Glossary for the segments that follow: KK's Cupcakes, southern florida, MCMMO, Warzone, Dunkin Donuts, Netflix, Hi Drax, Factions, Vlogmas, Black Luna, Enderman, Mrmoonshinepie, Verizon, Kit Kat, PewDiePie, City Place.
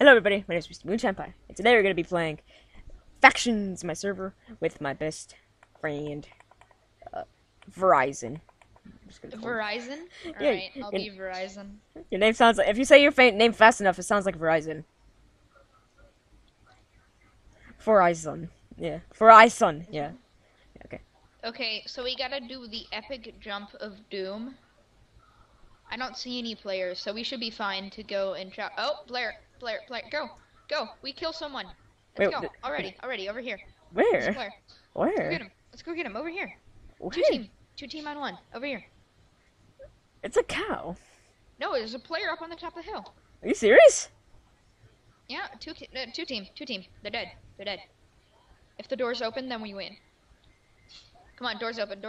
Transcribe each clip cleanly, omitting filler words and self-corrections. Hello everybody, my name is Mrmoonshinepie, and today we're going to be playing Factions, my server, with my best friend, Verizon. Verizon? Alright, yeah, I'll be Verizon. Your name sounds like, if you say your name fast enough, it sounds like Verizon. Verizon, yeah. Verizon, yeah. Okay. Okay, so we gotta do the epic jump of doom. I don't see any players, so we should be fine to go and try. Oh, player, go, go! We kill someone. Let's go already, over here. Where? Where? Let's go get him. Over here. Where? Two team on one. Over here. It's a cow. No, there's a player up on the top of the hill. Are you serious? Yeah, two team. They're dead. If the door's open, then we win. Come on, door's open.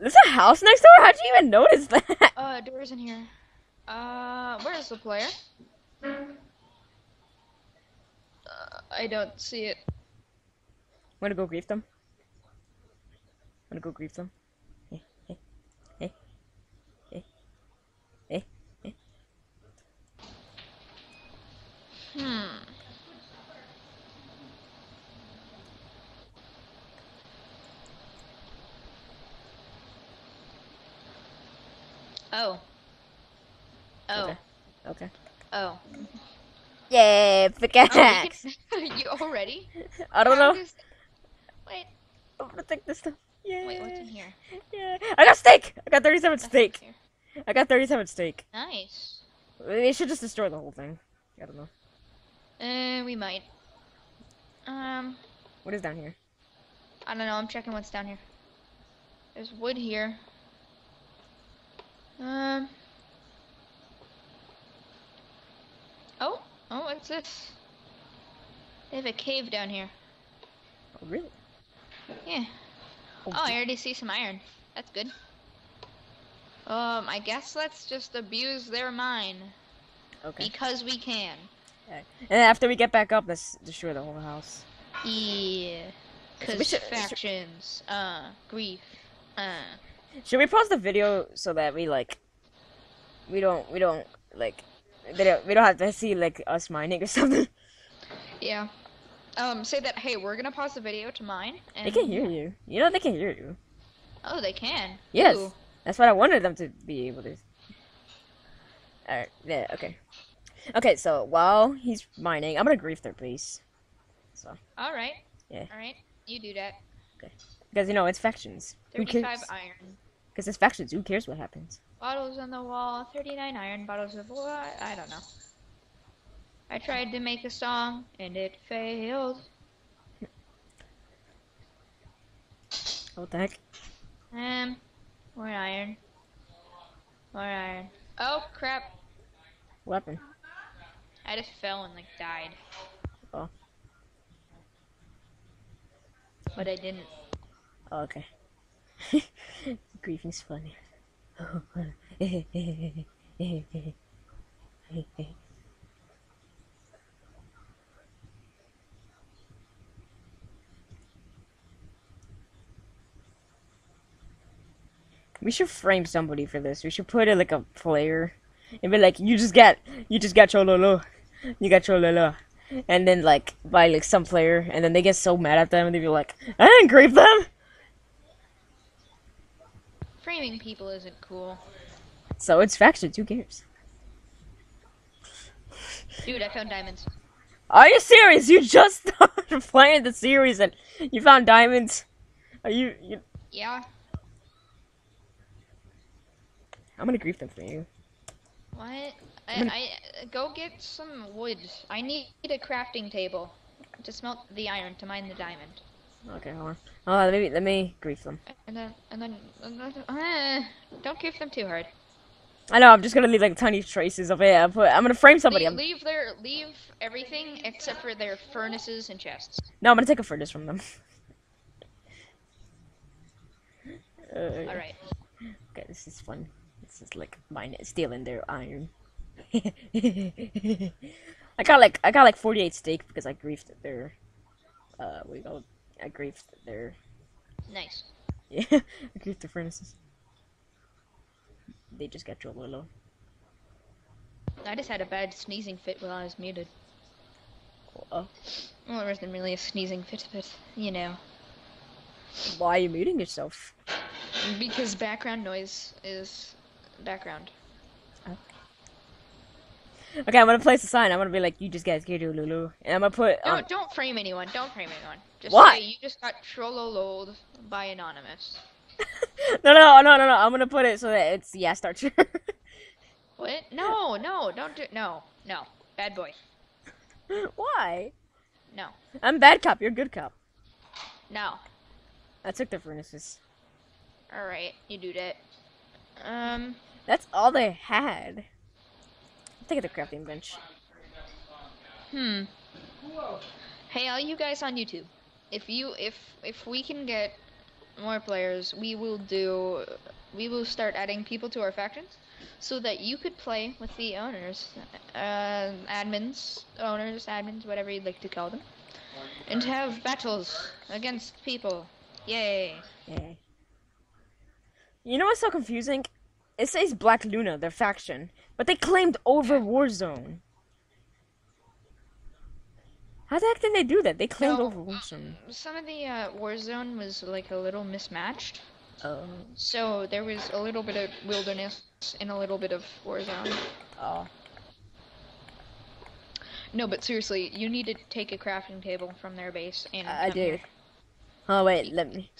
There's a house next door? How'd you even notice that? Door's in here. Where is the player? I don't see it. I'm gonna go grief them. Hey, hey. Oh. Yeah, pickaxe. Oh, you already? I don't know. Wait. I'm gonna take this stuff. Yeah. Wait, what's in here? Yeah. I got steak. I got 37 steak. Nice. We should just destroy the whole thing. I don't know. We might. What is down here? I don't know. I'm checking what's down here. There's wood here. Oh, what's this? They have a cave down here. Oh, really? Yeah. Oh, I already see some iron. That's good. I guess let's just abuse their mine. Okay. Because we can. Okay. And after we get back up, let's destroy the whole house. Yeah. Cause factions, grief, Should we pause the video so that we like, we don't like, we don't have to see like us mining or something? Yeah. Say that. Hey, we're gonna pause the video to mine. And... They can hear you. You know they can hear you. Oh, they can. Yes. Ooh. That's what I wanted them to be able to. All right. Yeah. Okay. Okay. So while he's mining, I'm gonna grief their base. So. All right. Yeah. All right. You do that. Okay. Because you know it's factions. 35 iron. Because it's factions. Who cares what happens? Bottles on the wall. 39 iron bottles of what? I don't know. I tried to make a song and it failed. What the heck? More iron. Oh crap! What happened? I just fell and like died. Oh. But I didn't. Oh, okay. Griefing's funny. We should frame somebody for this. We should put it like a player and be like, you just got Chololo. You got Chololo. And then like by like some player and then they get so mad at them and they be like, I didn't grief them. Framing people isn't cool. So it's factions, who cares? Dude, I found diamonds. Are you serious? You just started playing the series and you found diamonds? Are you... Yeah. I'm gonna grief them for you. What? I go get some wood. I need a crafting table to smelt the iron to mine the diamond. Okay, hold on. Let me grief them. Don't grief them too hard. I know. I'm just gonna leave like tiny traces of it. I'm gonna frame somebody. Leave everything except for their furnaces and chests. No, I'm gonna take a furnace from them. All right. Okay, this is fun. This is like mine stealing their iron. I got like 48 steak because I griefed their. I griefed their... Nice. Yeah, I griefed the furnaces. They just got Chololo. I just had a bad sneezing fit while I was muted. What? Well, it wasn't really a sneezing fit, but, you know. Why are you muting yourself? Because background noise is background. Okay, I'm gonna place a sign. I'm gonna be like, you just got skidoo-loo-loo. And I'm gonna put. No, don't frame anyone. Don't frame anyone. Just what? Say you just got trollololed by Anonymous. No. I'm gonna put it so that it's, yeah, Star Trek. What? No, don't do. No. Bad boy. Why? No. I'm bad cop. You're good cop. No. I took the furnaces. Alright, you do that. That's all they had. Take the crafting bench. Hey, all you guys on YouTube, if we can get more players, we will start adding people to our factions, so that you could play with the owners, admins, whatever you'd like to call them, and have battles against people. Yay! Yay! You know what's so confusing? It says Black Luna, their faction, but they claimed over Warzone. How the heck did they do that? They claimed over Warzone. Some of the Warzone was like a little mismatched. Oh. So there was a little bit of wilderness and a little bit of Warzone. Oh. No, but seriously, you need to take a crafting table from their base and. I do. Oh wait, let me.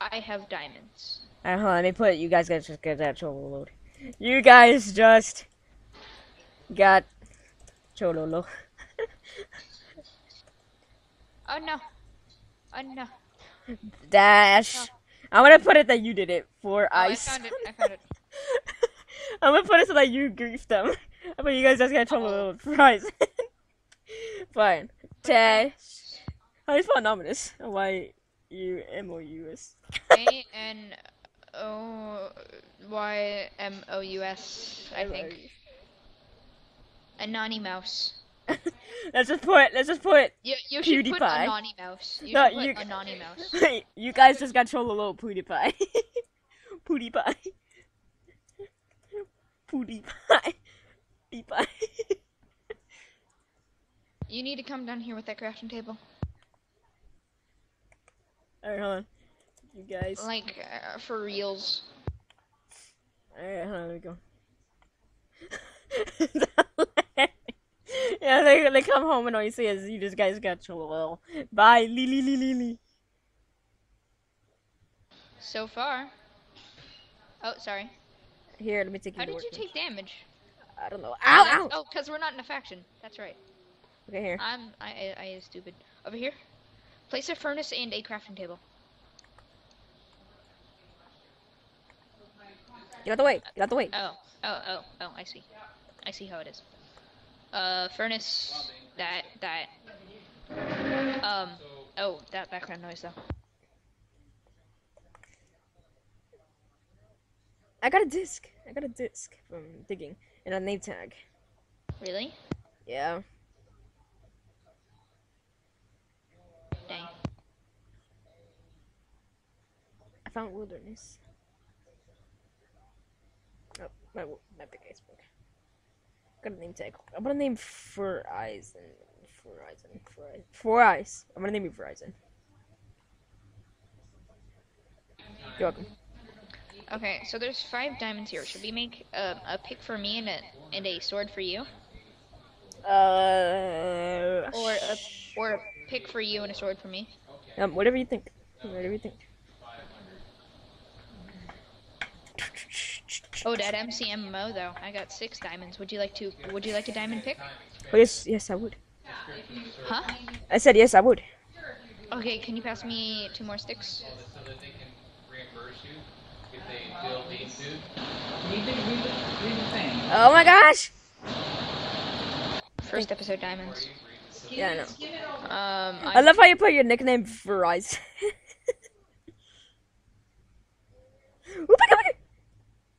I have diamonds. Alright, hold on, let me put it. You guys just got that cholo load. You guys just got cholo load. Oh no. Dash. Oh. I'm gonna put it that you did it for ice. I found it. I'm gonna put it so that you grief them. I mean, you guys just got cholo load for ice. Fine. Dash. How do you spell ominous? YUMOUS. ANOYMOUS, I think. Anani Mouse. Let's just put. You should PewDiePie. Put Anani Mouse. You should put Anani Mouse. You guys just got trolled, PewDiePie. PewDiePie. You need to come down here with that crafting table. Alright, hold on. You guys. Like, for reals. Alright, hold on, there we go. Yeah, they come home and all you see is you just guys got trolled. Bye, Lily. So far. Oh, sorry. Here, let me take you. How did you take damage? I don't know. Ow! Oh, because we're not in a faction. That's right. Okay, here. I is stupid. Over here. Place a furnace and a crafting table. Get out the way. Oh, I see. I see how it is. Furnace, that. Oh, that background noise, though. I got a disc from digging, and a name tag. Really? Yeah. Dang. I found wilderness. My pickaxe broke. Got a name tag. I'm gonna name Four Eyes. I'm gonna name you Verizon. You're welcome. Okay, so there's 5 diamonds here. Should we make a pick for me and a sword for you? Or a pick for you and a sword for me. Whatever you think. Oh, that MCMMO though. I got 6 diamonds. Would you like a diamond pick? Oh, yes, I would. Huh? I said yes, I would. Okay, can you pass me 2 more sticks? So that they can reimburse you if they still need to. Oh my gosh! First episode diamonds. Yeah, I know. I love how you put your nickname Verizon.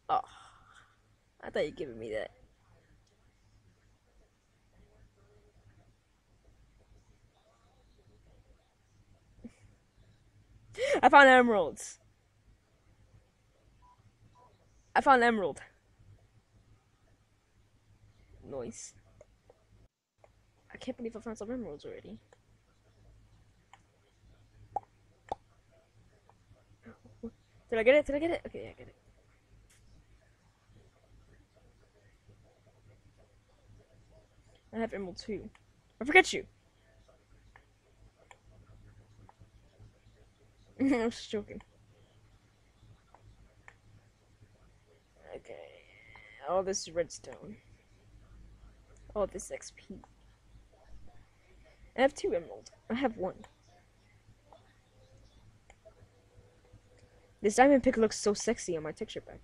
Oh, I thought you were giving me that. I found an emerald. noise. I can't believe I found some emeralds already. Did I get it? Did I get it? Okay, yeah, I get it. I have emerald too. I forget you! I was just joking. Okay. All this redstone. All this XP. I have 2 emeralds. I have 1. This diamond pick looks so sexy on my texture pack.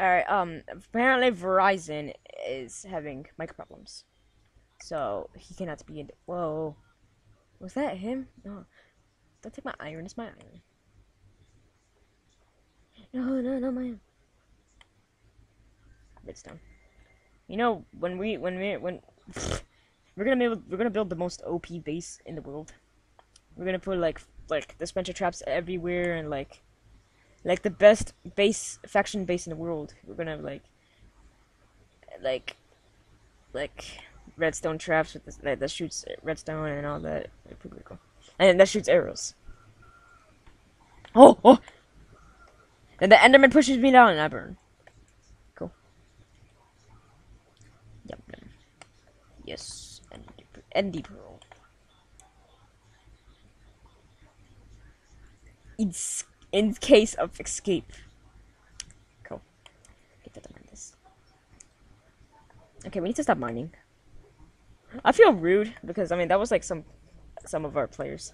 Alright, apparently Verizon is having mic problems. So, he cannot be in. Whoa. Was that him? No. Don't take my iron, it's my iron. No, my iron. Redstone. You know, we're gonna build the most OP base in the world. We're gonna put like dispenser traps everywhere and like the best base faction base in the world. We're gonna have like redstone traps with this, like, that shoots redstone and all that, and that shoots arrows. Oh, and the Enderman pushes me down and I burn. Cool. Yep. Yes, and deep pearl. It's in case of escape. Cool. Get that on this. Okay, we need to stop mining. I feel rude because I mean that was like some of our players,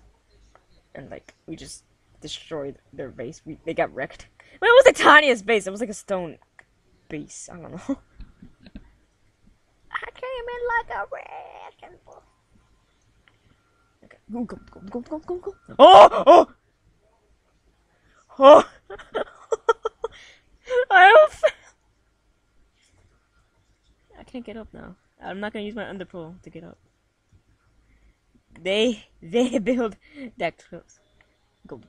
and like we just destroyed their base. They got wrecked. Well, it was the tiniest base. It was like a stone base. I don't know. I came in like a wrecking ball. Okay, go. Oh. Oh, I can't get up now. I'm not gonna use my underpull to get up. They build that close. Go.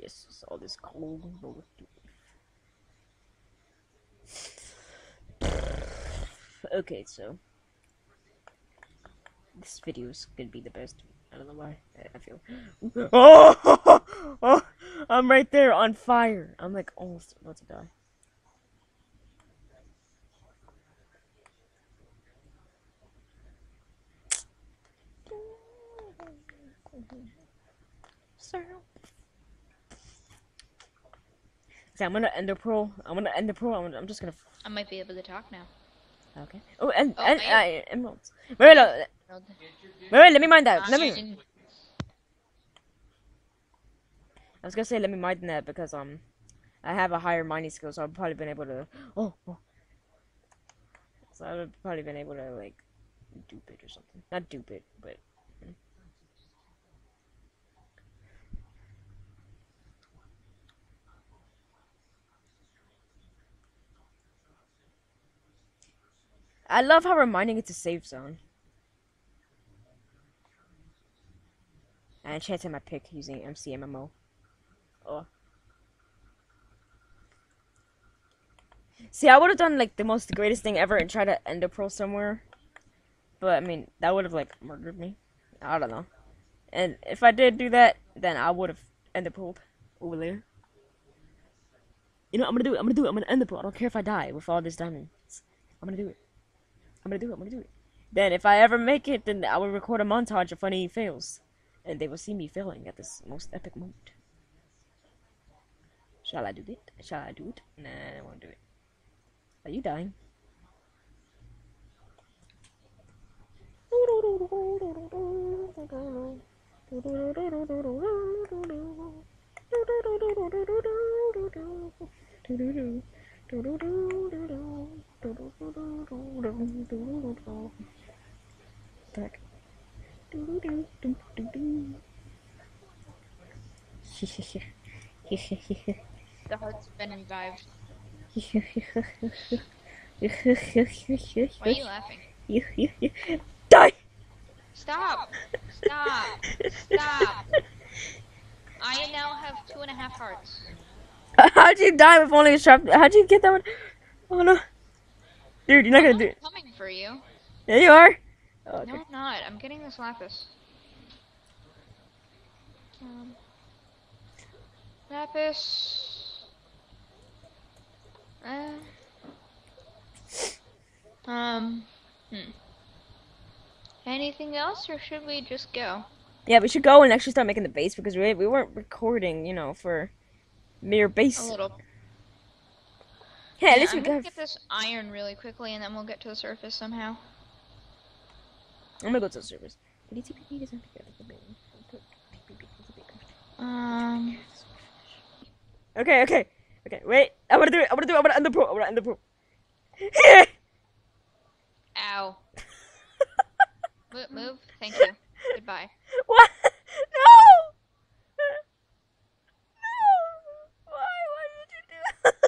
Yes, it's all this cold. Okay, so. This video is gonna be the best. I don't know why. I feel. Oh! I'm right there on fire. I'm like almost about to die. Sorry. Okay, I'm gonna end the pearl. I'm just gonna. I might be able to talk now. Okay. Oh, and emeralds. Wait, let me mine that. I was gonna say let me mine that because I have a higher mining skill, so I've probably been able to. So I've probably been able to like dupe it or something. Not dupe it, but. I love how reminding it to save zone. I enchanted my pick using MCMMO. Oh. See, I would have done like the greatest thing ever and tried to end a pearl somewhere. But I mean, that would have like murdered me. I don't know. And if I did do that, then I would have end a pearl over there. You know, I'm gonna end the pearl. I don't care if I die with all this diamond. I'm gonna do it. I'm gonna do it. Then if I ever make it, then I will record a montage of funny fails. And they will see me failing at this most epic moment. Shall I do it? Shall I do it? Nah, I won't do it. Are you dying? Back. The heart's been revived. Why are you laughing? Die! Stop! Stop! Stop! I now have 2.5 hearts. How'd you die with only a sharp? How'd you get that one? Oh no. Dude, you're not gonna do it. I'm coming for you. Yeah, you are. Oh, okay. No, I'm not. I'm getting this lapis. Lapis. Anything else, or should we just go? Yeah, we should go and actually start making the base because we weren't recording, you know, for mere base. A little. Yeah, at least we got. Get this iron really quickly, and then we'll get to the surface somehow. I'm gonna go to the surface. Okay, okay, okay. Wait, I wanna do it. I wanna end the pool. Ow. Move. Thank you. Goodbye. What? No. No. Why did you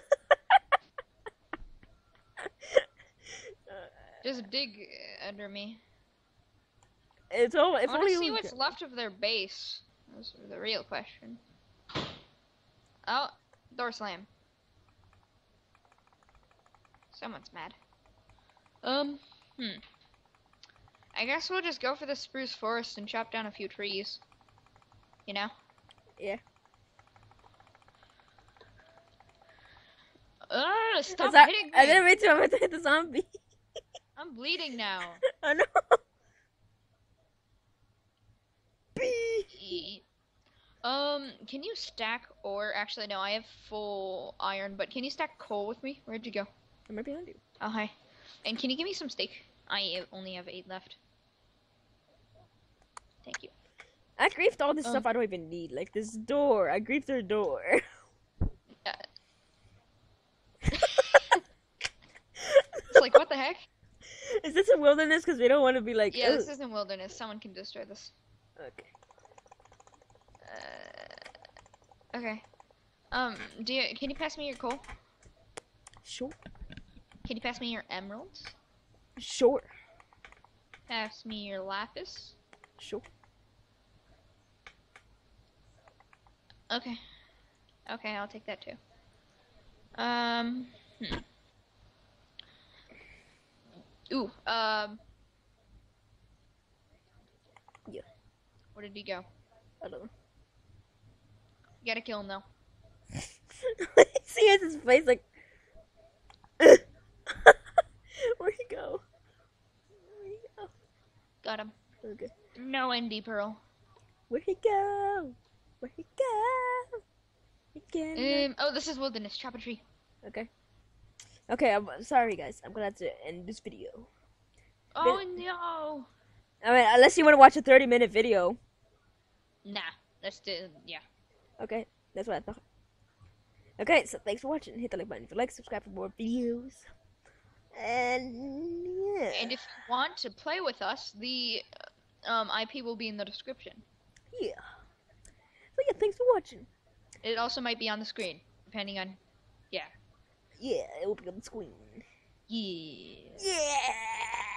do that? Just dig under me. It's all. I want to see what's left of their base. That's the real question. Oh, door slam. Someone's mad. I guess we'll just go for the spruce forest and chop down a few trees. You know? Yeah. Stop hitting me! I didn't wait till I'm about to hit the zombie. I'm bleeding now. I know. Can you stack ore? Actually, no, I have full iron, but can you stack coal with me? Where'd you go? I might be on you. Oh, hi. And can you give me some steak? I only have 8 left. Thank you. I griefed all this stuff I don't even need, like this door. I griefed her door. It's like, what the heck? Is this a wilderness? Because we don't want to be like. Yeah, this isn't wilderness. Someone can destroy this. Okay. Okay. Can you pass me your coal? Sure. Can you pass me your emeralds? Sure. Pass me your lapis? Sure. Okay. Okay, I'll take that too. Yeah. Where did he go? I don't know. You gotta kill him though. See, he has his face like. Where'd he go? Where'd he go? Got him. Okay. No ND Pearl. Where'd he go? Where'd he go? Again. Oh, this is wilderness. Chop a tree. Okay. Okay. I'm sorry, guys. I'm gonna have to end this video. Oh no. I mean, unless you want to watch a 30-minute video. Nah. Let's do. Yeah. Okay, that's what I thought. Okay, so thanks for watching. Hit the like button if you like, subscribe for more videos. And yeah. And if you want to play with us, the IP will be in the description. Yeah. So yeah, thanks for watching. It also might be on the screen, depending on. Yeah. Yeah, it will be on the screen. Yeah. Yeah.